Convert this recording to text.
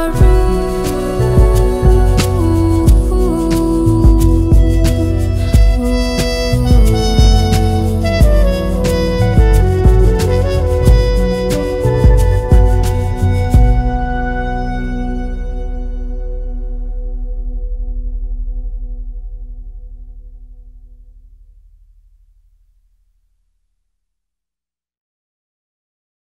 Be